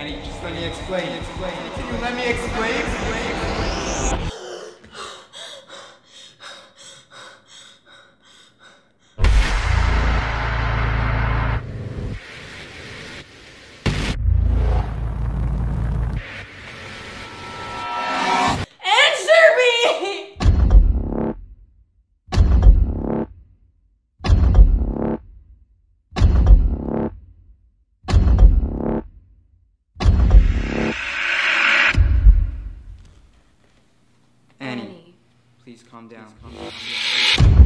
and he just let me explain. Can you let me explain? Please calm down.